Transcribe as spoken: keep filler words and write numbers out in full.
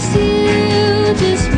just you, just